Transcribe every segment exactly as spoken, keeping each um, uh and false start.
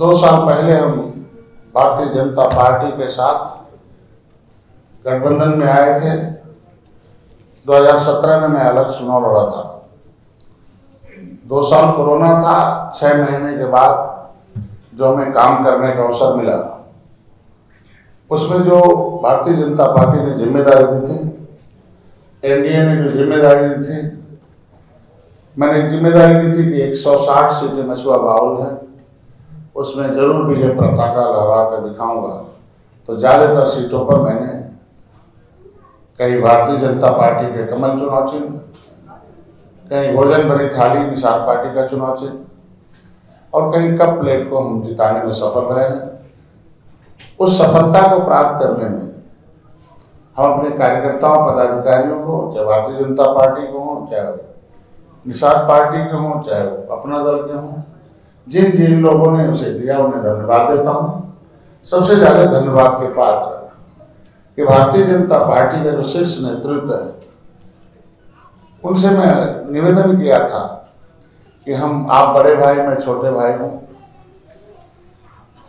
दो साल पहले हम भारतीय जनता पार्टी के साथ गठबंधन में आए थे। दो हज़ार सत्रह में मैं अलग चुनाव लड़ा था। दो साल कोरोना था, छः महीने के बाद जो हमें काम करने का अवसर मिला, उसमें जो भारतीय जनता पार्टी ने जिम्मेदारी दी थी, एनडीए ने जो जिम्मेदारी दी थी, मैंने एक जिम्मेदारी दी थी कि एक सौ साठ सीटें मछुआ बाउल है, उसमें ज़रूर विजय पताका लहरा कर दिखाऊंगा। तो ज़्यादातर सीटों पर मैंने कहीं भारतीय जनता पार्टी के कमल चुनाव चिन्ह, कहीं भोजन भरी थाली निषाद पार्टी का चुनाव चिन्ह और कहीं कप प्लेट को हम जिताने में सफल रहे हैं। उस सफलता को प्राप्त करने में हम अपने कार्यकर्ताओं, पदाधिकारियों को, चाहे भारतीय जनता पार्टी के हों, चाहे निषाद पार्टी के हों, चाहे वो अपना दल के हों, जिन जिन लोगों ने उसे दिया उन्हें धन्यवाद देता हूँ। सबसे ज़्यादा धन्यवाद के पात्र है कि भारतीय जनता पार्टी का जो शीर्ष नेतृत्व है, उनसे मैं निवेदन किया था कि हम, आप बड़े भाई, मैं छोटे भाई हूँ।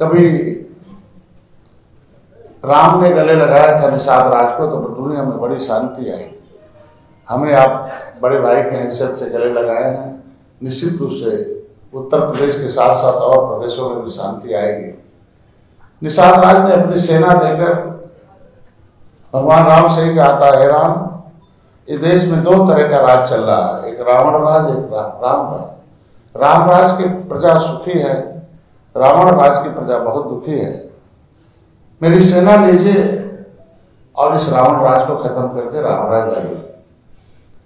कभी राम ने गले लगाया था निषाद राज को तो दुनिया में बड़ी शांति आई थी। हमें आप बड़े भाई के हैसियत से गले लगाए हैं, निश्चित रूप से उत्तर प्रदेश के साथ साथ और प्रदेशों में भी शांति आएगी। निषाद राज ने अपनी सेना देकर भगवान राम से ही कहा था, हे राम, इस देश में दो तरह का राज चल रहा है, एक रावण राज, एक राम राज। राम राज की प्रजा सुखी है, रावण राज की प्रजा बहुत दुखी है। मेरी सेना लीजिए और इस रावण राज को खत्म करके राम राज लाइए।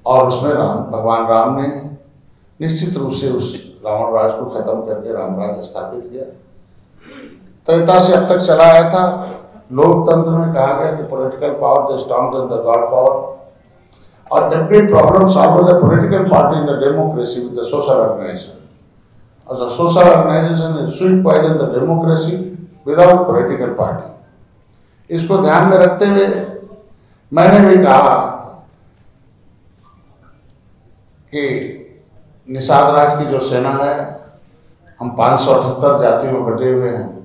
और उसमें राम, भगवान राम ने निश्चित रूप से उस रावण राज को खत्म करके राम राज स्थापित किया। त्रेता से अब तक चला आया था। लोकतंत्र में कहा गया कि political power is stronger than the god power और every problem solve the political party in the democracy with the social organisation और the social organisation is sweet poison the democracy without political party. इसको ध्यान में रखते हुए मैंने भी कहा कि निषाद राज की जो सेना है, हम पाँच सौ अठहत्तर जातियों में बटे हुए हैं।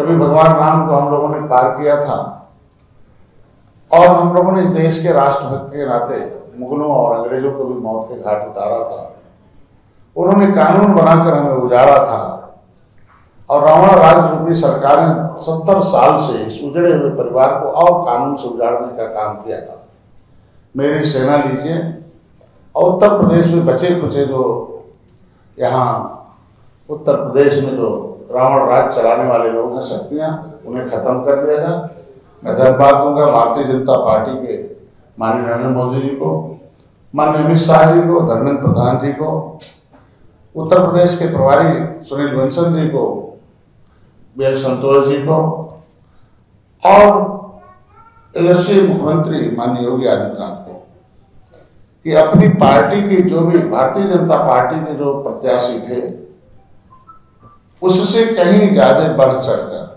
कभी भगवान राम को हम लोगों ने पार किया था और हम लोगों ने इस देश के राष्ट्रभक्त के नाते मुगलों और अंग्रेजों को भी मौत के घाट उतारा था। उन्होंने कानून बनाकर हमें उजाड़ा था और रावण राज रूपी सरकारें सत्तर साल से इस उजड़े हुए परिवार को और कानून से उजाड़ने का काम किया था। मेरी सेना लीजिए और उत्तर प्रदेश में बचे खुचे जो यहाँ उत्तर प्रदेश में जो रावण राज चलाने वाले लोग हैं, शक्तियाँ, उन्हें खत्म कर दिया जाए। मैं धन्यवाद दूंगा भारतीय जनता पार्टी के माननीय नरेंद्र मोदी जी को, माननीय अमित शाह जी को, धर्मेंद्र प्रधान जी को, उत्तर प्रदेश के प्रभारी सुनील बंसल जी को, बी एल संतोष जी को और यशस्वी मुख्यमंत्री माननीय योगी आदित्यनाथ को कि अपनी पार्टी की जो भी भारतीय जनता पार्टी के जो प्रत्याशी थे, उससे कहीं ज़्यादा बढ़ चढ़कर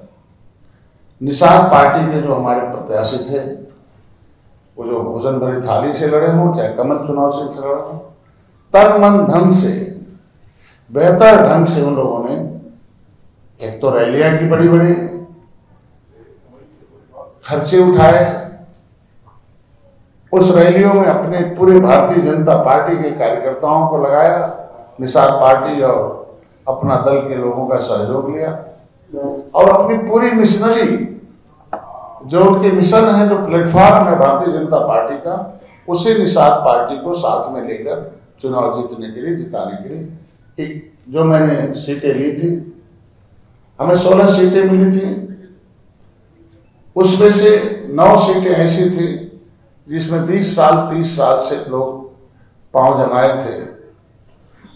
निषाद पार्टी के जो हमारे प्रत्याशी थे, वो जो भोजन भरी थाली से लड़े हों, चाहे कमल चुनाव से लड़े हों, तन मन धन से बेहतर ढंग से उन लोगों ने एक तो रैलियां की, बड़ी बड़ी खर्चे उठाए। उस रैलियों में अपने पूरे भारतीय जनता पार्टी के कार्यकर्ताओं को लगाया, निषाद पार्टी और अपना दल के लोगों का सहयोग लिया और अपनी पूरी मिशनरी जो उनके मिशन है, जो प्लेटफॉर्म है भारतीय जनता पार्टी का, उसे निषाद पार्टी को साथ में लेकर चुनाव जीतने के लिए, जिताने के लिए एक जो मैंने सीटें ली थी, हमें सोलह सीटें मिली थी। उसमें से नौ सीटें ऐसी थी जिसमें बीस साल तीस साल से लोग पांव जमाए थे।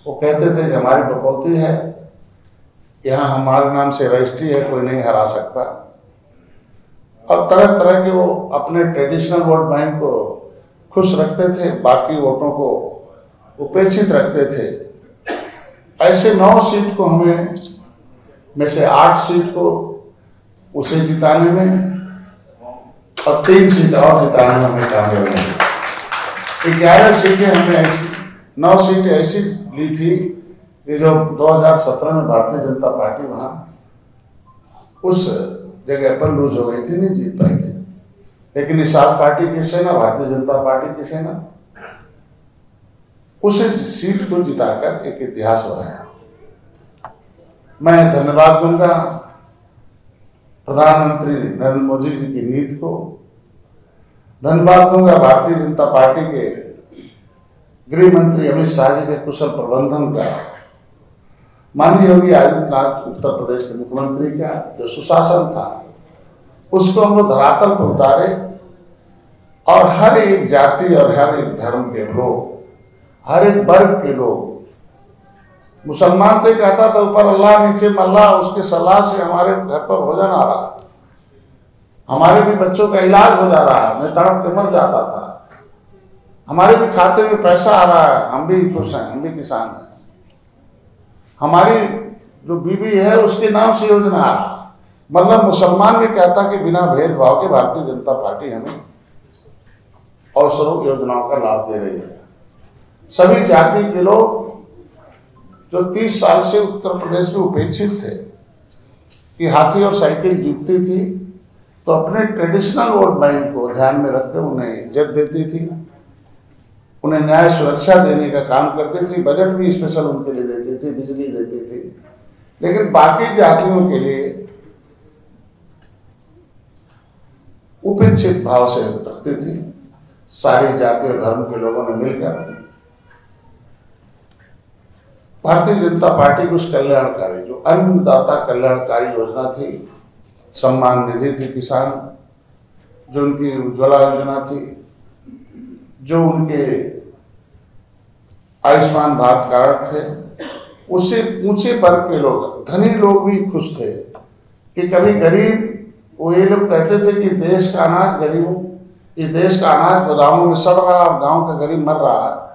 वो कहते थे कि हमारी बपौती है, यहाँ हमारे नाम से रजिस्ट्री है, कोई नहीं हरा सकता। और तरह तरह के वो अपने ट्रेडिशनल वोट बैंक को खुश रखते थे, बाकी वोटों को उपेक्षित रखते थे। ऐसे नौ सीट को हमें में से आठ सीट को उसे जिताने में और तीन सीट और जिताने में हमें कामयाब हुए। ग्यारह सीटें हमने ऐसी, नौ सीटें ऐसी ली थी ये जो दो हज़ार सत्रह में भारतीय जनता पार्टी वहाँ उस जगह पर लूज हो गई थी, नहीं जीत पाई थी, लेकिन निषाद पार्टी की सेना, भारतीय जनता पार्टी की सेना उस सीट को जिताकर एक इतिहास हो रहा है। मैं धन्यवाद दूंगा प्रधानमंत्री नरेंद्र मोदी जी की नीति को, धन्यवाद दूंगा भारतीय जनता पार्टी के गृह मंत्री अमित शाह जी के कुशल प्रबंधन का, माननीय योगी आदित्यनाथ उत्तर प्रदेश के मुख्यमंत्री का जो सुशासन था उसको हम लोग धरातल पर उतारे और हर एक जाति और हर एक धर्म के लोग, हर एक वर्ग के लोग, मुसलमान तो कहता था ऊपर अल्लाह नीचे मल्ला, उसके सलाह से हमारे घर पर भोजन आ रहा, हमारे भी बच्चों का इलाज हो जा रहा है, मैं तड़प के मर जाता था, हमारे भी खाते में पैसा आ रहा है, हम भी खुश हैं, हम भी किसान हैं, हमारी जो बीबी है उसके नाम से योजना आ रहा। मतलब मुसलमान भी कहता कि बिना भेदभाव के भारतीय जनता पार्टी हमें अवसरों योजनाओं का लाभ दे रही है। सभी जाति के लोग जो तीस साल से उत्तर प्रदेश में उपेक्षित थे कि हाथी और साइकिल जीतती थी, तो अपने ट्रेडिशनल वोट बैंक को ध्यान में रखकर उन्हें इज्जत देती थी, उन्हें न्याय सुरक्षा देने का काम करती थी, बजट भी स्पेशल उनके लिए देती थी, बिजली देती थी। लेकिन बाकी जातियों के लिए उपेक्षित भाव से रखती थी। सारी जाति और धर्म के लोगों ने मिलकर भारतीय जनता पार्टी की उस कल्याणकारी जो अन्नदाता कल्याणकारी योजना थी, सम्मान निधि थी किसान, जो उनकी उज्ज्वला योजना थी, जो उनके आयुष्मान भारत कार्ड थे, उससे ऊंचे वर्ग के लोग, धनी लोग भी खुश थे कि कभी गरीब, वो ये लोग कहते थे कि देश का अनाज गरीबों, इस देश का अनाज गोदामों में सड़ रहा और गांव का गरीब मर रहा है।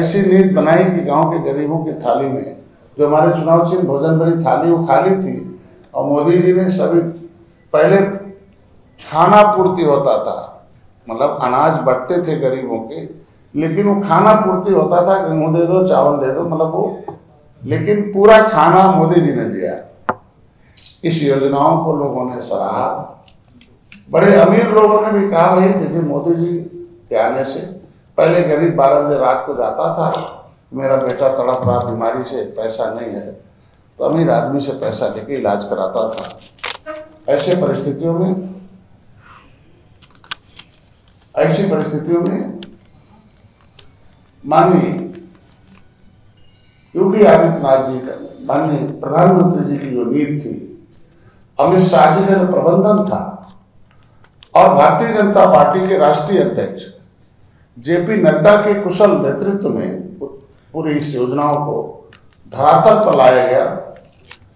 ऐसी नीति बनाई कि गांव के गरीबों की थाली में जो हमारे चुनाव चिन्ह भोजन भरी थाली वो खाली थी, और मोदी जी ने सभी, पहले खाना पूर्ति होता था, मतलब अनाज बढ़ते थे गरीबों के, लेकिन वो खाना पूर्ति होता था, गेहूँ दे दो, चावल दे दो, मतलब वो, लेकिन पूरा खाना मोदी जी ने दिया। इस योजनाओं को लोगों ने सराहा, बड़े अमीर लोगों ने भी कहा भाई देखिए मोदी जी के आने से, पहले गरीब बारह बजे रात को जाता था, मेरा बेटा तड़प रहा बीमारी से, पैसा नहीं है, तो अमीर आदमी से पैसा लेके इलाज कराता था। ऐसे परिस्थितियों में ऐसी परिस्थितियों में माननीय योगी आदित्यनाथ जी का, माननीय प्रधानमंत्री जी की जो नीति थी, अमित शाह जी का जो प्रबंधन था, और भारतीय जनता पार्टी के राष्ट्रीय अध्यक्ष जेपी नड्डा के कुशल नेतृत्व में पूरी इस योजनाओं को धरातल पर लाया गया।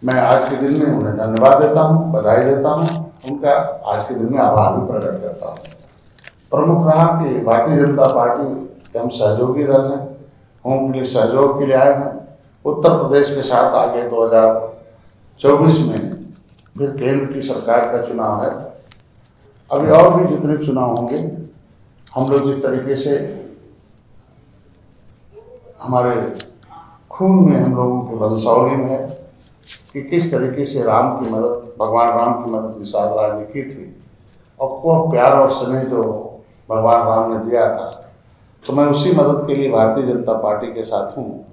मैं आज के दिन में उन्हें धन्यवाद देता हूँ, बधाई देता हूँ, उनका आज के दिन में आभार भी प्रकट करता हूँ। प्रमुख रहा कि भारतीय जनता पार्टी के हम सहयोगी दल हैं, हम उनके लिए सहयोग के लिए आए हैं। उत्तर प्रदेश के साथ आगे दो हज़ार चौबीस में फिर केंद्र की सरकार का चुनाव है, अभी और भी जितने चुनाव होंगे, हम लोग जिस तरीके से हमारे खून में, हम लोगों के वंशावली में है कि किस तरीके से राम की मदद, भगवान राम की मदद निषाद राज ने की थी, और वह प्यार और स्नेह जो भगवान राम ने दिया था, तो मैं उसी मदद के लिए भारतीय जनता पार्टी के साथ हूँ।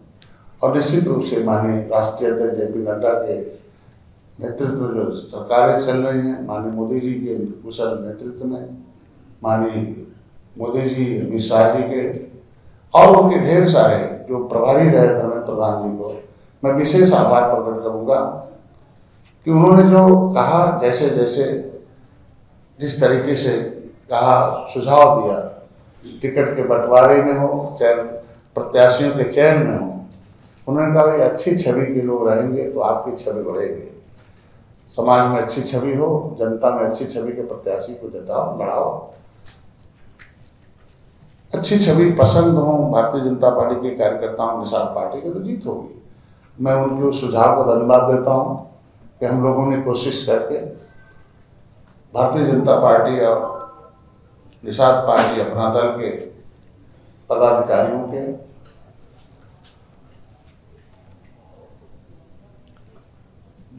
और निश्चित रूप से माननीय राष्ट्रीय अध्यक्ष जे पी नड्डा के नेतृत्व में जो सरकारें चल रही हैं, माननीय मोदी जी के कुशल नेतृत्व में, माननीय मोदी जी, अमित शाह जी के, और उनके ढेर सारे जो प्रभारी रहे धर्मेंद्र प्रधान जी को मैं विशेष आभार प्रकट करूँगा कि उन्होंने जो कहा, जैसे जैसे जिस तरीके से कहा, सुझाव दिया, टिकट के बंटवारे में हो, चयन प्रत्याशियों के चयन में हो, उन्होंने कहा भाई अच्छी छवि के लोग रहेंगे तो आपकी छवि बढ़ेगी, समाज में अच्छी छवि हो, जनता में अच्छी छवि के प्रत्याशी को जताओ, बढ़ाओ, अच्छी छवि पसंद हो भारतीय जनता पार्टी के कार्यकर्ताओं, निषाद पार्टी के, तो जीत होगी। मैं उनके उस सुझाव को धन्यवाद देता हूँ कि हम लोगों ने कोशिश करके भारतीय जनता पार्टी और निषाद पार्टी अपना दल के पदाधिकारियों के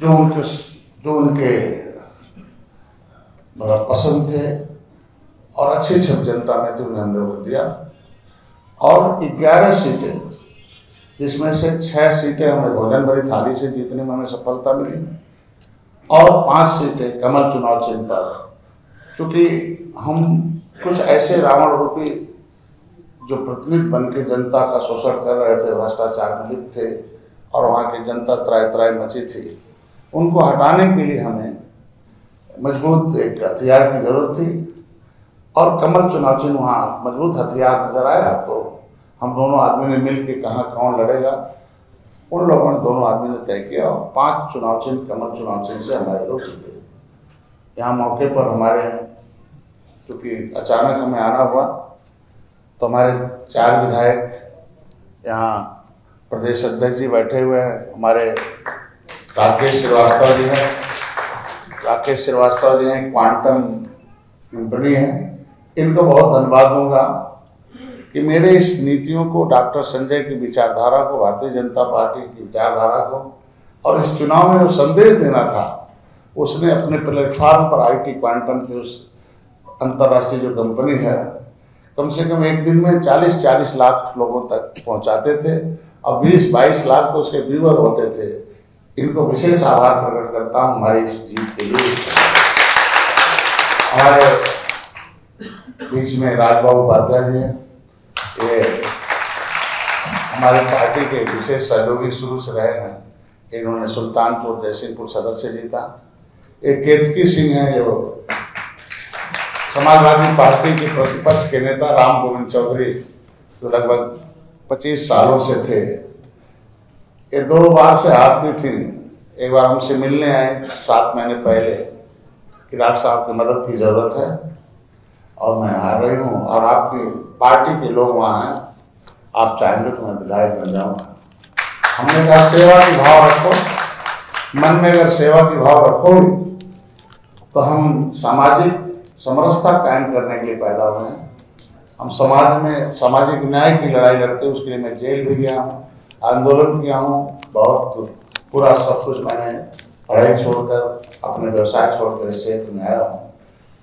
जो उनके जो उनके मतलब पसंद थे और अच्छे अच्छे जनता नेता ने हमने को दिया। और ग्यारह सीटें जिसमें से छः सीटें हमें भोजन भरी थाली से जीतने में हमें सफलता मिली और पाँच सीटें कमल चुनाव चिन्ह पर, क्योंकि हम कुछ ऐसे रावण रूपी जो प्रतिनिधि बन के जनता का शोषण कर रहे थे, भ्रष्टाचार में लिप्त थे और वहाँ की जनता त्राय त्राय मची थी, उनको हटाने के लिए हमें मजबूत एक हथियार की जरूरत थी और कमल चुनाव चिन्ह वहाँ मजबूत हथियार नजर आया। तो हम दोनों आदमी ने मिल के कहाँ कौन लड़ेगा, उन लोगों ने दोनों आदमी ने तय किया और पांच चुनाव चिन्ह कमल चुनाव चिन्ह से हमारे लोग जीते। यहाँ मौके पर हमारे, क्योंकि अचानक हमें आना हुआ, तो हमारे चार विधायक यहाँ प्रदेश अध्यक्ष जी बैठे हुए हैं, हमारे राकेश श्रीवास्तव जी हैं राकेश श्रीवास्तव जी हैं क्वांटम कंपनी है, इनको बहुत धन्यवाद दूंगा कि मेरे इस नीतियों को, डॉक्टर संजय की विचारधारा को, भारतीय जनता पार्टी की विचारधारा को और इस चुनाव में जो संदेश देना था उसने अपने प्लेटफार्म पर आई टी क्वांटम की उस अंतर्राष्ट्रीय जो कंपनी है कम से कम एक दिन में चालीस चालीस लाख लोगों तक पहुंचाते थे और बीस बाईस लाख तो उसके व्यूअर होते थे। इनको विशेष आभार प्रकट करता हूँ हमारी इस जीत के लिए। हमारे बीच में राजबाबू उपाध्याय जी हैं, ये हमारे पार्टी के विशेष सहयोगी शुरू से रहे हैं, इन्होंने सुल्तानपुर जयसिंहपुर सदर से जीता। एक केतकी सिंह हैं जो समाजवादी पार्टी के प्रतिपक्ष के नेता राम गोविंद चौधरी जो लगभग पच्चीस सालों से थे, ये दो बार से हारती थी। एक बार हमसे मिलने आए सात महीने पहले कि डॉक्टर साहब की मदद की ज़रूरत है और मैं हार रही हूँ और आपकी पार्टी के लोग वहाँ हैं, आप चाहेंगे तो मैं विधायक बन जाऊँगा। हमने कहा सेवा की भाव रखो, मन में अगर सेवा की भाव रखोगे तो हम सामाजिक समरसता कायम करने के लिए पैदा हुए हैं। हम समाज में सामाजिक न्याय की लड़ाई लड़ते हैं, उसके लिए मैं जेल भी गया हूँ, आंदोलन किया हूँ, बहुत पूरा सब कुछ मैंने पढ़ाई छोड़कर अपने व्यवसाय छोड़कर इस क्षेत्र में आया हूँ।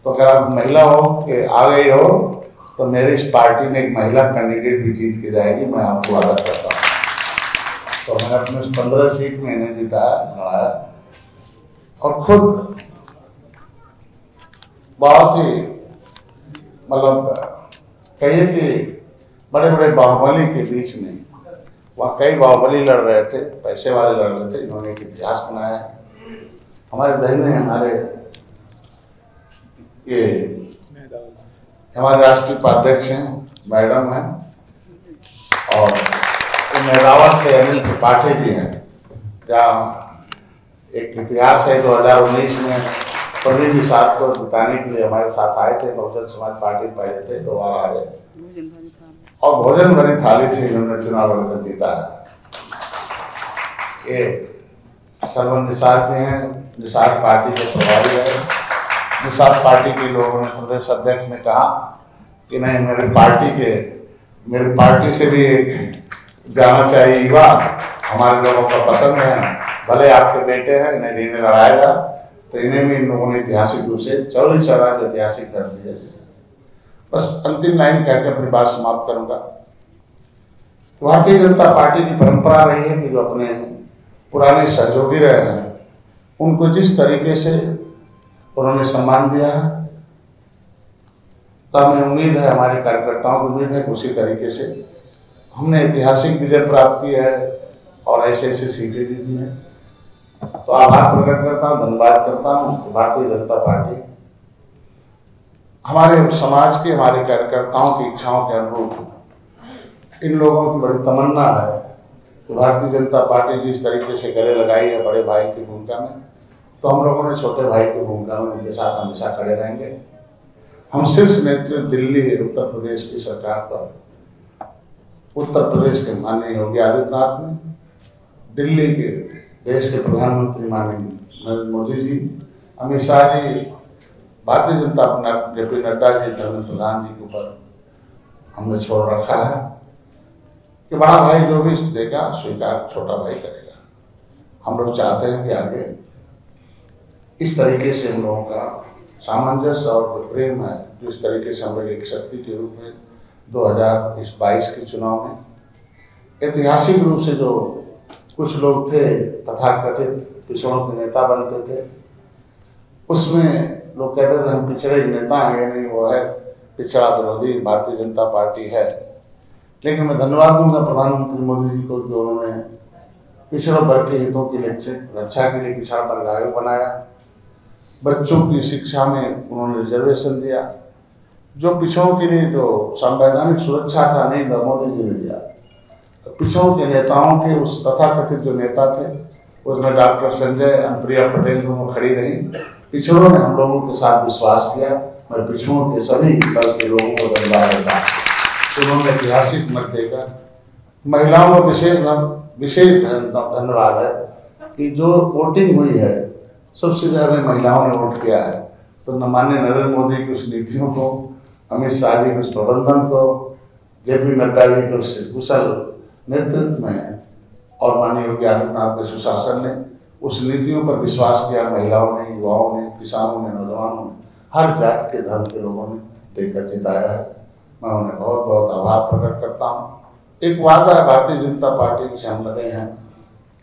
तो अगर आप महिला हो के आ गई हो तो मेरे इस पार्टी में एक महिला कैंडिडेट भी जीत के जाएगी, मैं आपको वादा करता हूँ। तो मैंने अपने उस पंद्रह सीट में इन्हें जीता लड़ाया और खुद बहुत ही मतलब कहिए कि बड़े बड़े बाहुबली के बीच में, वहाँ कई बाहुबली लड़ रहे थे, पैसे वाले लड़ रहे थे, इन्होंने एक इतिहास बनाया। हमारे दल में हमारे ये हमारे राष्ट्रीय उपाध्यक्ष हैं, मैडम हैं और मेहरावत से अनिल त्रिपाठी जी हैं, जहाँ एक इतिहास है दो हज़ार उन्नीस में प्रवीण जी साहब को जिताने के लिए हमारे साथ आए थे, बहुजन समाज पार्टी पहले थे, दोबारा आ गए और भोजन भरी थाली से इन्होंने चुनाव लड़कर जीता है। ये सरवन निषाद जी हैं, निषाद पार्टी के प्रभारी हैं। निषाद पार्टी के लोगों ने, प्रदेश अध्यक्ष ने कहा कि नहीं मेरे पार्टी के मेरे पार्टी से भी एक जाना चाहिए युवा, हमारे लोगों का पसंद है, भले आपके बेटे हैं, नहीं इन्हें लड़ाया जाए तो इन्हें भी इन लोगों ने ऐतिहासिक रूप से चौरी चौरा ऐतिहासिक धरती है। बस अंतिम लाइन कहकर अपनी बात समाप्त करूँगा। भारतीय जनता पार्टी की परंपरा रही है कि जो अपने पुराने सहयोगी रहे हैं उनको जिस तरीके से उन्होंने सम्मान दिया है, तब हमें उम्मीद है, हमारे कार्यकर्ताओं को उम्मीद है कि उसी तरीके से हमने ऐतिहासिक विजय प्राप्त की है और ऐसे ऐसे सीटें जीती हैं। तो आभार प्रकट करता हूँ, धन्यवाद करता हूँ। भारतीय जनता पार्टी हमारे समाज के, हमारे कार्यकर्ताओं की इच्छाओं के अनुरूप, इन लोगों की बड़ी तमन्ना है कि भारतीय जनता पार्टी जिस तरीके से गले लगाई है बड़े भाई की भूमिका में, तो हम लोगों ने छोटे भाई की भूमिका में उनके साथ हमेशा खड़े रहेंगे। हम शीर्ष नेतृत्व दिल्ली उत्तर प्रदेश की सरकार पर, उत्तर प्रदेश के माननीय योगी आदित्यनाथ ने, दिल्ली के देश के प्रधानमंत्री माननीय नरेंद्र मोदी जी, अमित शाह जी, भारतीय जनता पार्टी जेपी नड्डा जी, धर्मेंद्र प्रधान जी के ऊपर हमने छोड़ रखा है कि बड़ा भाई जो भी देगा स्वीकार छोटा भाई करेगा। हम लोग चाहते हैं कि आगे इस तरीके से हम लोगों का सामंजस्य और प्रेम है, जो इस तरीके से हम लोग एक शक्ति के रूप में दो हजार इस बाईस के चुनाव में ऐतिहासिक रूप से जो कुछ लोग थे तथाकथित पिछड़ों के नेता बनते थे, उसमें लोग कहते थे हम पिछड़े नेता हैं, नहीं वो है पिछड़ा विरोधी भारतीय जनता पार्टी है। लेकिन मैं धन्यवाद दूंगा प्रधानमंत्री मोदी जी को कि उन्होंने पिछड़ा वर्ग के हितों की रक्षा के लिए पिछड़ा वर्ग आयोग बनाया, बच्चों की शिक्षा में उन्होंने रिजर्वेशन दिया, जो पिछड़ों के लिए जो संवैधानिक सुरक्षा था नहीं मोदी जी ने दिया। पिछड़ों के नेताओं के उस तथाकथित जो नेता थे उसमें डॉक्टर संजय और प्रिया पटेल दोनों खड़ी रही। पिछड़ों ने हम लोगों के साथ विश्वास किया। मैं पिछड़ों के सभी वर्ग के लोगों को धन्यवाद देता हूँ। उन्होंने ऐतिहासिक मत देकर, महिलाओं को विशेष विशेष धन्यवाद है कि जो वोटिंग हुई है सबसे ज़्यादा महिलाओं ने वोट किया है। तो माननीय नरेंद्र मोदी की उस नीतियों को, अमित शाह जी के उस प्रबंधन को, जेपी नड्डा जी के उस कुशल नेतृत्व में और माननीय योगी आदित्यनाथ के सुशासन ने उस नीतियों पर विश्वास किया। महिलाओं ने, युवाओं ने, किसानों ने, नौजवानों ने, हर जात के धर्म के लोगों ने देकर जिताया है। मैं उन्हें बहुत बहुत आभार प्रकट करता हूँ। एक वादा है भारतीय जनता पार्टी से हम लगे हैं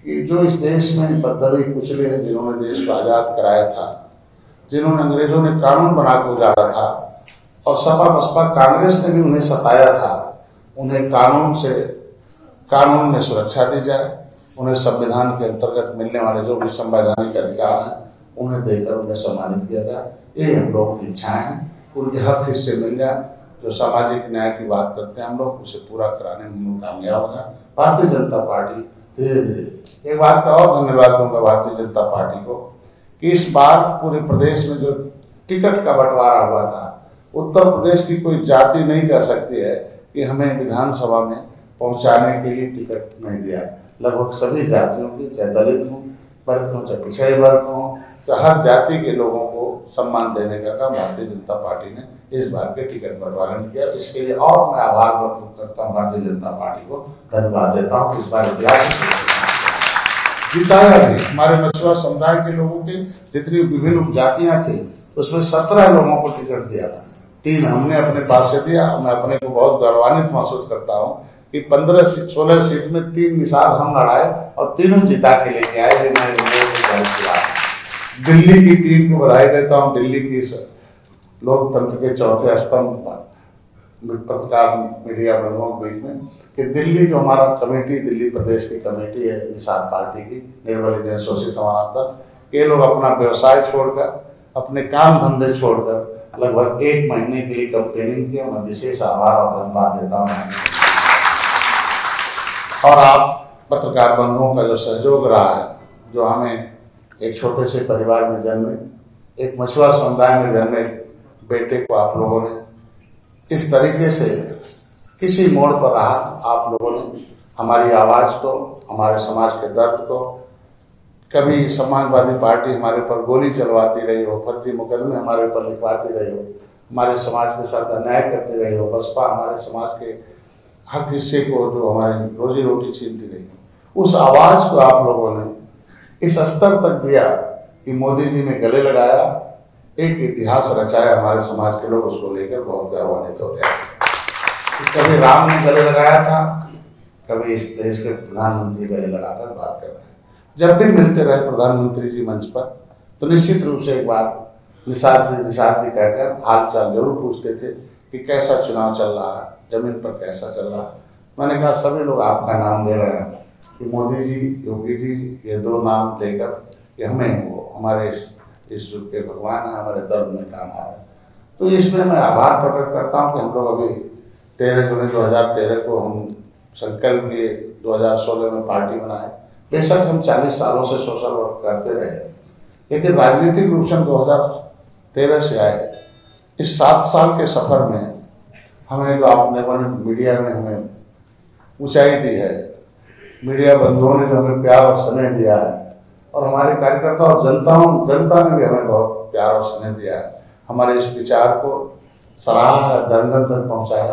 कि जो इस देश में बदले कुचले हैं, जिन्होंने देश को आज़ाद कराया था, जिन्होंने अंग्रेजों ने कानून बना के उजाड़ा था और सपा बसपा कांग्रेस ने भी उन्हें सताया था, उन्हें कानून से कानून में सुरक्षा दी जाए। उन्हें संविधान के अंतर्गत मिलने वाले जो भी संवैधानिक अधिकार हैं उन्हें देकर उन्हें सम्मानित किया जाए। ये हम लोगों की इच्छाएं हैं। उनके हक हिस्से मिल जाए। जो सामाजिक न्याय की बात करते हैं हम लोग, उसे पूरा कराने में कामयाब होगा भारतीय जनता पार्टी धीरे धीरे। एक बात का और धन्यवाद दूंगा भारतीय जनता पार्टी को कि इस बार पूरे प्रदेश में जो टिकट का बंटवारा हुआ था, उत्तर प्रदेश की कोई जाति नहीं कह सकती है कि हमें विधानसभा में पहुंचाने के लिए टिकट नहीं दिया। लगभग सभी जातियों के, चाहे दलित हों, वर्ग हों, चाहे पिछड़े वर्ग हों, चाहे हर जाति के लोगों को सम्मान देने का काम भारतीय जनता पार्टी ने इस बार के टिकट बंटवारा किया। इसके लिए और मैं आभार व्यक्त करता हूँ, भारतीय जनता पार्टी को धन्यवाद देता हूँ। इस बार इतिहास जिताया भी हमारे मछुआ समुदाय के लोगों के जितनी विभिन्न उपजातियाँ थी उसमें सत्रह लोगों को टिकट दिया था, तीन हमने अपने पास से दिया। मैं अपने को बहुत गौरवान्वित महसूस करता हूँ कि पंद्रह सीट सोलह सीट में तीन निषाद हम लड़ाए और तीनों जीता के लेके आए। ये मैं दिल्ली की टीम को बधाई देता हूँ। दिल्ली की लोकतंत्र के चौथे स्तंभ पत्रकार मीडिया बंधुओं के बीच में कि दिल्ली जो हमारा कमेटी, दिल्ली प्रदेश की कमेटी है निषाद पार्टी की, निर्बल शोषित हमारा अंतर, ये लोग अपना व्यवसाय छोड़कर, अपने काम धंधे छोड़कर लगभग एक महीने के लिए कंपेनिंग किया। मैं विशेष आभार और धन्यवाद देता हूँ। और आप पत्रकार बंधुओं का जो सहयोग रहा है, जो हमें एक छोटे से परिवार में जन्मे, एक मछुआ समुदाय में जन्मे बेटे को आप लोगों ने इस तरीके से किसी मोड़ पर रहा, आप लोगों ने हमारी आवाज़ को, हमारे समाज के दर्द को, कभी समाजवादी पार्टी हमारे ऊपर गोली चलवाती रही हो, फर्जी मुकदमे हमारे ऊपर लिखवाती रही हो, हमारे समाज के साथ अन्याय करती रही हो, बसपा हमारे समाज के हर हिस्से को जो हमारी रोजी रोटी छीनती रही हो, उस आवाज़ को आप लोगों ने इस स्तर तक दिया कि मोदी जी ने गले लगाया, एक इतिहास रचाया। हमारे समाज के लोग उसको लेकर बहुत गौरवान्वित होते हैं। कभी राम ने गले लगाया था, कभी इस देश के प्रधानमंत्री गले लगाकर बात करते हैं। जब भी मिलते रहे प्रधानमंत्री जी मंच पर, तो निश्चित रूप से एक बार निषाद जी निषाद जी कहकर हाल चाल जरूर पूछते थे कि कैसा चुनाव चल रहा है, जमीन पर कैसा चल रहा है। मैंने कहा सभी लोग आपका नाम ले रहे हैं कि मोदी जी, योगी जी, ये दो नाम लेकर कि हमें वो हमारे इस इस युग के भगवान हैं, हमारे दर्द में काम आ रहे हैं। तो इसमें मैं आभार प्रकट करता हूँ कि हम लोग अभी तेरह जुलाई दो हज़ार तेरह को हम संकल्प लिए दो हज़ार सोलह में पार्टी बनाए। बेशक हम चालीस सालों से सोशल वर्क करते रहे, लेकिन राजनीतिक रूप से हम दो हज़ार तेरह से आए। इस सात साल के सफ़र में हमने जो आत्मनिर्भर मीडिया ने हमें ऊंचाई दी है, मीडिया बंधुओं ने जो हमें प्यार और स्नेह दिया है, और हमारे कार्यकर्ता और जनताओं जनता ने भी हमें बहुत प्यार और स्नेह दिया है, हमारे इस विचार को सराहा है, जन जन तक पहुँचाया।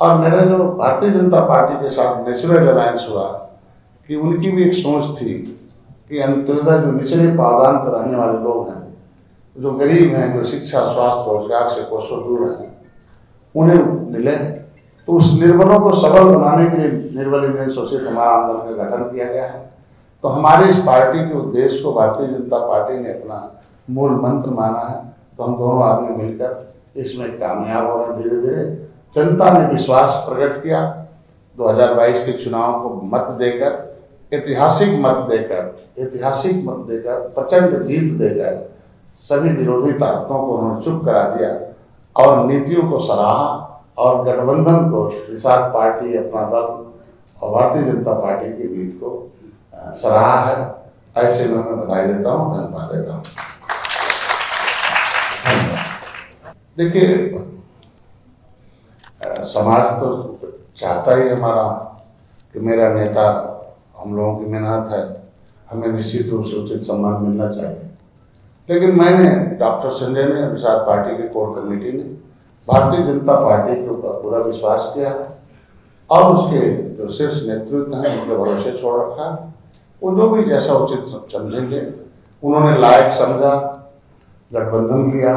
और मेरे जो भारतीय जनता पार्टी के साथ नेचुरल अलायंस हुआ कि उनकी भी एक सोच थी कि अंततः जो निचले पायदान पर रहने वाले लोग हैं, जो गरीब हैं, जो शिक्षा, स्वास्थ्य, रोजगार से कोसों दूर हैं, उन्हें मिले। तो उस निर्बलों को सबल बनाने के लिए निर्बल इंडियन सोसाइटी हमारा आम दल का गठन किया गया है। तो हमारे इस पार्टी के उद्देश्य को भारतीय जनता पार्टी ने अपना मूल मंत्र माना है। तो हम दोनों आदमी मिलकर इसमें कामयाब हो रहे हैं। धीरे धीरे जनता ने विश्वास प्रकट किया। दो हज़ार बाईस के चुनाव को मत देकर, ऐतिहासिक मत देकर ऐतिहासिक मत देकर प्रचंड जीत देकर सभी विरोधी ताकतों को उन्होंने चुप करा दिया और नीतियों को सराहा और गठबंधन को, निषाद पार्टी, अपना दल और भारतीय जनता पार्टी की नीति को सराहा है। ऐसे में मैं बधाई देता हूँ, धन्यवाद देता हूँ। देखिए, समाज तो चाहता ही हमारा कि मेरा नेता हम लोगों की मेहनत है, हमें निश्चित रूप से उचित सम्मान मिलना चाहिए। लेकिन मैंने, डॉक्टर संजय ने, निषाद पार्टी के कोर कमेटी ने भारतीय जनता पार्टी के ऊपर पूरा विश्वास किया है और उसके जो शीर्ष नेतृत्व हैं उनके भरोसे छोड़ रखा। वो जो भी जैसा उचित समझेंगे, उन्होंने लायक समझा गठबंधन किया,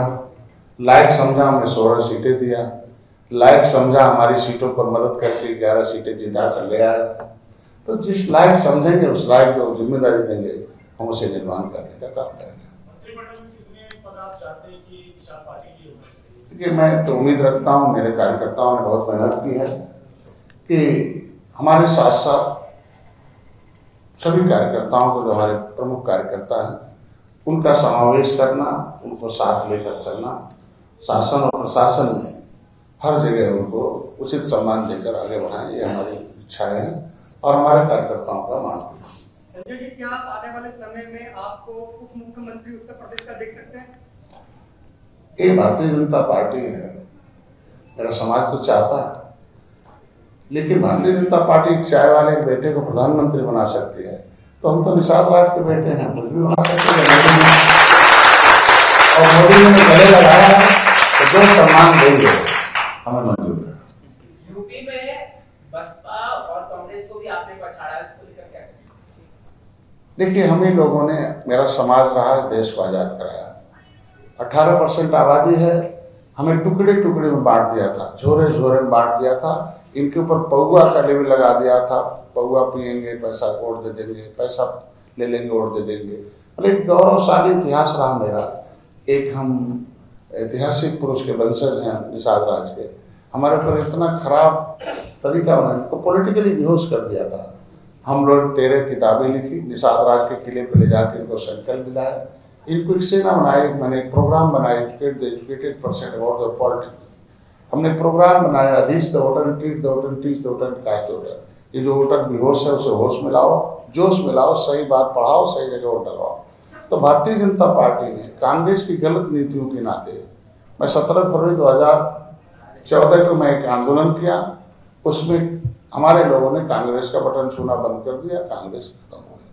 लायक समझा हमें सोलह सीटें दिया, लायक समझा हमारी सीटों पर मदद करके ग्यारह सीटें जिता कर ले आया। तो जिस लायक समझेंगे, उस लायक को जिम्मेदारी देंगे, हम उसे निर्माण करने का काम करेंगे। देखिए, मैं तो उम्मीद रखता हूँ, मेरे कार्यकर्ताओं ने बहुत मेहनत की है कि हमारे साथ साथ सभी कार्यकर्ताओं को, जो हमारे प्रमुख कार्यकर्ता हैं, उनका समावेश करना, उनको साथ लेकर चलना, शासन और प्रशासन में हर जगह उनको उचित सम्मान देकर आगे बढ़ाएं, ये हमारी इच्छाएं हैं और हमारे कार्यकर्ताओं का मान है। संजय जी, क्या आने वाले समय में आपको उप मुख्यमंत्री उत्तर प्रदेश का देख सकते हैं? ये भारतीय जनता पार्टी है, मेरा समाज तो चाहता है, लेकिन भारतीय जनता पार्टी एक चाय वाले बेटे को प्रधानमंत्री बना सकती है। तो हम तो निषाद राज के बेटे हैं, कुछ भी बना सकते हैं। और मोदी ने गले लगाया है तो दो सम्मान देंगे, हमें मंजूर है। यूपी में बसपा और कांग्रेस को भी आपने पछाड़ा, इसको लेकर क्या? देखिए, हम ही लोगों ने, मेरा समाज रहा है, देश को आजाद कराया। अठारह परसेंट आबादी है, हमें टुकड़े टुकड़े में बांट दिया था, झोरे झोरे में बांट दिया था। इनके ऊपर पौआ का लेवल लगा दिया था, पौआ पिएंगे पैसा वोट दे देंगे, पैसा ले लेंगे वोट दे देंगे। मतलब एक गौरवशाली इतिहास रहा मेरा। एक हम ऐतिहासिक पुरुष के वंशज हैं, निषाद राज के, हमारे ऊपर इतना खराब तरीका बनाया, इनको पॉलिटिकली बेहोश कर दिया था। हम लोग तेरह किताबें लिखी, निषाद राज के किले पर ले जाकर इनको संकल्प दिलाया, इनको एक सेना बनाई, मैंने एक प्रोग्राम बनाया, educate the educated percent about the politics. हमने प्रोग्राम बनाया, reach the voter, treat the voter, teach the voter, cast the voter. ये जो वोटर बेहोश है, उसे होश में लाओ, जोश में लाओ, सही बात पढ़ाओ, सही जगह वोट डलवाओ। तो भारतीय जनता पार्टी ने कांग्रेस की गलत नीतियों के नाते, मैं सत्रह फरवरी दो हज़ार चौदह को मैं एक आंदोलन किया, उसमें हमारे लोगों ने कांग्रेस का बटन छूना बंद कर दिया, कांग्रेस खत्म हो गई,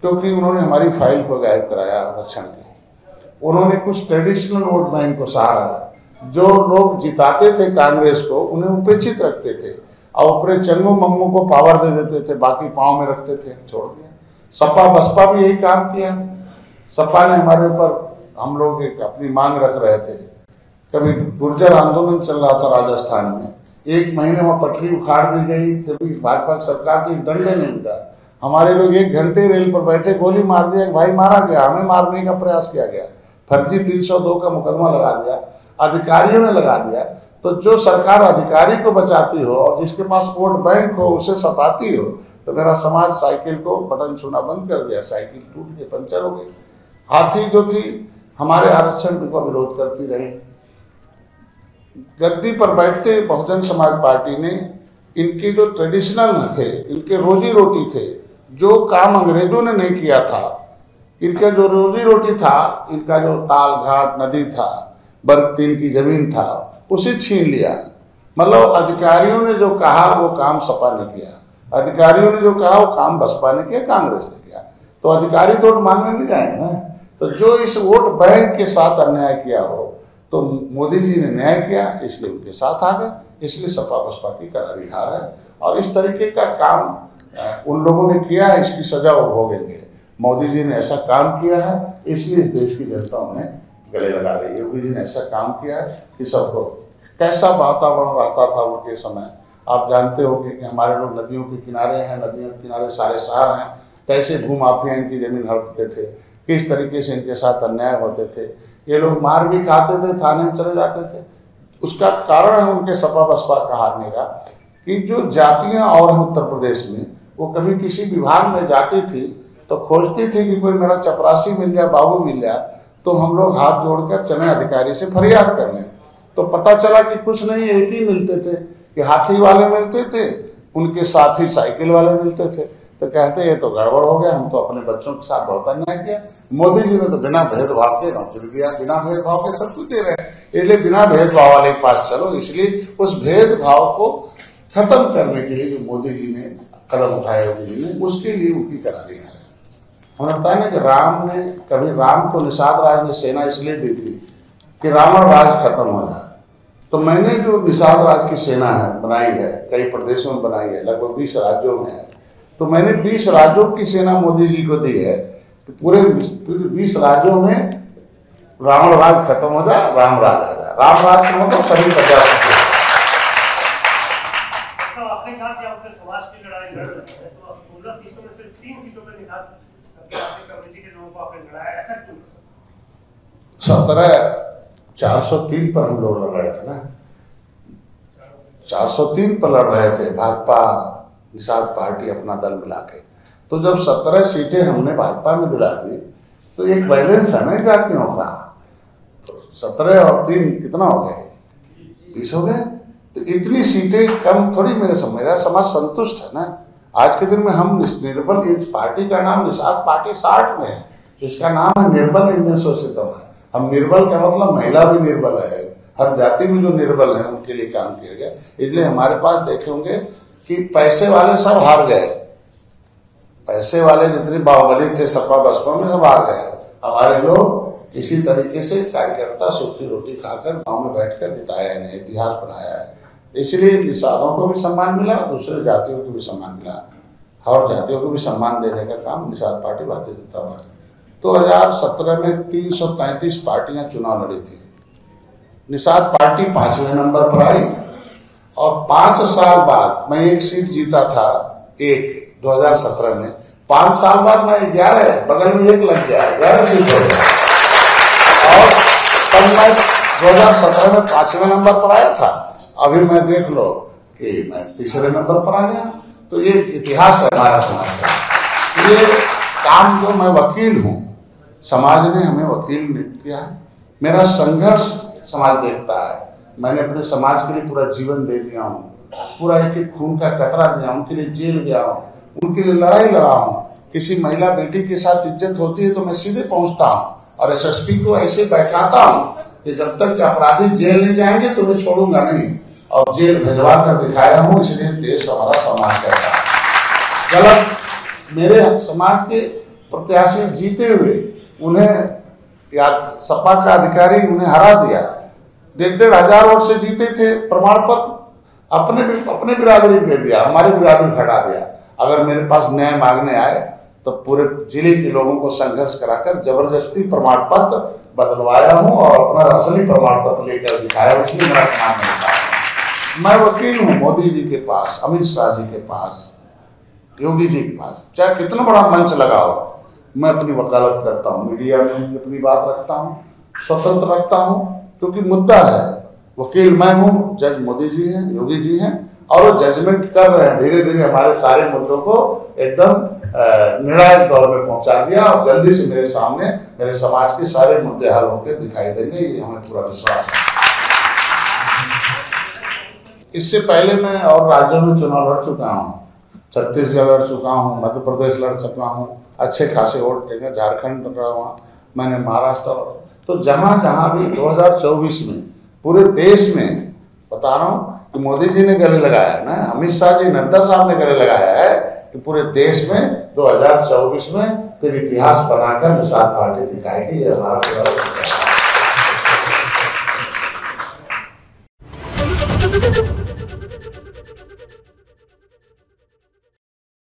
क्योंकि उन्होंने हमारी फाइल को गायब कराया आरक्षण के। उन्होंने कुछ ट्रेडिशनल वोट बैंक को सहारा, जो लोग जिताते थे कांग्रेस को, उन्हें उपेक्षित रखते थे और ऊपरे चंगू मम्मू को पावर दे देते थे, बाकी पाँव में रखते थे, छोड़ दिया। सपा बसपा भी यही काम किया। सपा ने हमारे ऊपर, हम लोग एक अपनी मांग रख रहे थे, कभी गुर्जर आंदोलन चल रहा था राजस्थान में, एक महीने में पटरी उखाड़ दी गई, तभी भाजपा की सरकार थी, डंडे नहीं मिला। हमारे लोग एक घंटे रेल पर बैठे, गोली मार दिया, एक भाई मारा गया, हमें मारने का प्रयास किया गया, फर्जी तीन सौ दो का मुकदमा लगा दिया, अधिकारियों ने लगा दिया। तो जो सरकार अधिकारी को बचाती हो और जिसके पास वोट बैंक हो, उसे सताती हो। तो मेरा समाज साइकिल को बटन छूना बंद कर दिया, साइकिल टूट गई, पंचर हो गई। हाथी जो थी, हमारे आरक्षण का विरोध करती रही। गद्दी पर बैठते बहुजन समाज पार्टी ने इनके जो ट्रेडिशनल थे, इनके रोजी रोटी थे, जो काम अंग्रेजों ने नहीं किया था, इनका जो रोजी रोटी था, इनका जो ताल घाट नदी था, बर्तीन की जमीन था, उसे छीन लिया। मतलब अधिकारियों ने जो कहा वो काम सपा ने किया, अधिकारियों ने जो कहा वो काम बसपा ने किया, कांग्रेस ने किया। तो अधिकारी तो वोट मांगने नहीं जाएंगे ना। तो जो इस वोट बैंक के साथ अन्याय किया हो, तो मोदी जी ने न्याय किया, इसलिए उनके साथ आ गए, इसलिए सपा बसपा की करारी हार है। और इस तरीके का काम उन लोगों ने किया है, इसकी सजा वो भोगेंगे। मोदी जी ने ऐसा काम किया है, इसलिए इस देश की जनता उन्हें गले लगा रही है। योगी जी ने ऐसा काम किया है कि सबको, कैसा वातावरण रहता था उनके समय, आप जानते होंगे कि हमारे लोग नदियों के किनारे हैं, नदियों के किनारे सारे शहर हैं, कैसे भूमाफिया इनकी ज़मीन हड़पते थे, किस तरीके से इनके साथ अन्याय होते थे, ये लोग मार भी खाते थे, थाने में चले जाते थे। उसका कारण है उनके सपा बसपा का हारने का कि जो जातियां और हैं उत्तर प्रदेश में, वो कभी किसी विभाग में जाती थी तो खोजती थी कि कोई मेरा चपरासी मिल जाए, बाबू मिल जाए, तो हम लोग हाथ जोड़कर चले अधिकारी से फरियाद करने, तो पता चला कि कुछ नहीं, एक ही मिलते थे कि हाथी वाले मिलते थे, उनके साथ ही साइकिल वाले मिलते थे। तो कहते ये तो गड़बड़ हो गया, हम तो अपने बच्चों के साथ बहुत अन्याय किया। मोदी जी ने तो बिना भेदभाव के नौकरी दिया, बिना भेदभाव के सब कुछ दे रहे हैं, इसलिए बिना भेदभाव वाले के पास चलो। इसलिए उस भेदभाव को खत्म करने के लिए जो मोदी जी ने कदम उठाए, योगी जी ने, उसके लिए उनकी करारी आ रही है। हमने बताया ना कि राम ने कभी, राम को निषाद राज ने सेना इसलिए दी थी कि रावण राज खत्म हो जाए। तो मैंने जो निषाद राज की सेना है बनाई है, कई प्रदेशों में बनाई है, लगभग बीस राज्यों में है, तो मैंने बीस राज्यों की सेना मोदी जी को दी है कि पूरे बीस राज्यों में रावण राज खत्म हो जाए, राम राज आ जाए। राम राज का मतलब सभी प्रदेश। तो आपने कहा कि आपने समाज की लड़ाई लड़ रहे हैं, तो सोलह सीटों में सिर्फ तीन सीटों पे निषाद कम्युनिटी के लोगों को आपने लड़ाया, ऐसा क्यों? सत्रह चार सौ तीन पर हम लोग लड़ रहे थे ना, चार सौ तीन पर लड़ रहे थे भाजपा, निषाद पार्टी, अपना दल मिला के। तो जब सत्रह सीटें हमने भाजपा में दिला दी तो एक बैलेंस है ना जातियों का, तो सत्रह और तीन कितना हो गए, बीस हो गए। तो इतनी सीटें कम थोड़ी, मेरे समझ रहा समाज संतुष्ट है ना। आज के दिन में हम निर्बल, इस पार्टी का नाम निषाद पार्टी साठ में है, इसका नाम है निर्बल इंडियन सोशलिज्म है। हम निर्बल का मतलब महिला भी निर्बल है, हर जाति में जो निर्बल है उनके लिए काम किया गया। इसलिए हमारे पास देखे होंगे कि पैसे वाले सब हार गए, पैसे वाले जितने बाहुबली थे सपा बसपा में सब हार गए। हमारे लोग इसी तरीके से कार्यकर्ता सूखी रोटी खाकर गाँव में बैठकर जिताया है, इतिहास बनाया है। इसीलिए निषादों को भी सम्मान मिला, दूसरे जातियों को भी सम्मान मिला, हर जातियों को भी सम्मान देने का काम निषाद पार्टी, भारतीय जनता पार्टी। दो हजार सत्रह में तीन सौ तैंतीस पार्टियां चुनाव लड़ी थी, निषाद पार्टी पांचवें नंबर पर आई और पांच साल बाद मैं एक सीट जीता था, एक दो हजार सत्रह में, पांच साल बाद मैं ग्यारह, बगल में एक लग गया, ग्यारह सीट हो गया। और तब मैं दो हजार सत्रह में पांचवें नंबर पर आया था, अभी मैं देख लो कि मैं तीसरे नंबर पर आ गया। तो ये इतिहास है हमारा समाज का। ये काम जो मैं वकील हूँ, समाज ने हमें वकील किया, मेरा संघर्ष समाज देखता है। मैंने अपने समाज के लिए पूरा जीवन दे दिया हूँ, पूरा एक एक खून का कतरा दिया, उनके लिए जेल गया हूँ, उनके लिए लड़ाई लड़ा हूँ। किसी महिला बेटी के साथ इज्जत होती है तो मैं सीधे पहुँचता हूँ और एस एस पी को ऐसे बैठाता हूँ कि जब तक अपराधी जेल नहीं जाएंगे तुम्हें छोड़ूंगा नहीं, और जेल भिजवा कर दिखाया हूँ। इसलिए देश हमारा सम्मान करता है। गलत मेरे समाज के प्रत्याशी जीते हुए उन्हें याद, सपा का अधिकारी उन्हें हरा दिया, डेढ़ डेढ़ हजार वोट से जीते थे, प्रमाण पत्र अपने अपने बिरादरी दे दिया, हमारी बिरादरी हटा दिया। अगर मेरे पास न्याय मांगने आए तो पूरे जिले के लोगों को संघर्ष कराकर जबरदस्ती प्रमाण पत्र बदलवाया हूँ और अपना असली प्रमाण पत्र लेकर दिखाया। इसलिए मेरा सम्मान मेरे साथ। मैं वकील हूँ मोदी जी के पास, अमित शाह जी के पास, योगी जी के पास, चाहे कितना बड़ा मंच लगा हो, मैं अपनी वकालत करता हूँ, मीडिया में अपनी बात रखता हूँ, स्वतंत्र रखता हूँ, क्योंकि मुद्दा है वकील मैं हूँ, जज मोदी जी हैं, योगी जी हैं, और वो जजमेंट कर रहे हैं। धीरे धीरे हमारे सारे मुद्दों को एकदम निर्णायक दौर में पहुंचा दिया और जल्दी से मेरे सामने मेरे समाज के सारे मुद्दे हल होकर दिखाई देंगे, ये हमें पूरा विश्वास है। इससे पहले मैं और राज्यों में चुनाव लड़ चुका हूँ, छत्तीसगढ़ लड़ चुका हूँ, मध्य प्रदेश लड़ चुका हूँ, अच्छे खासे वोट लेंगे, झारखंड लड़ रहा हूँ, मैंने महाराष्ट्र, तो जहाँ जहाँ भी दो हजार चौबीस में पूरे देश में बता रहा हूँ कि मोदी जी ने गले लगाया है ना, अमित शाह जी, नड्डा साहब ने गले लगाया है कि पूरे देश में दो हजार चौबीस में फिर इतिहास बनाकर निषाद पार्टी दिखाएगी। ये हमारा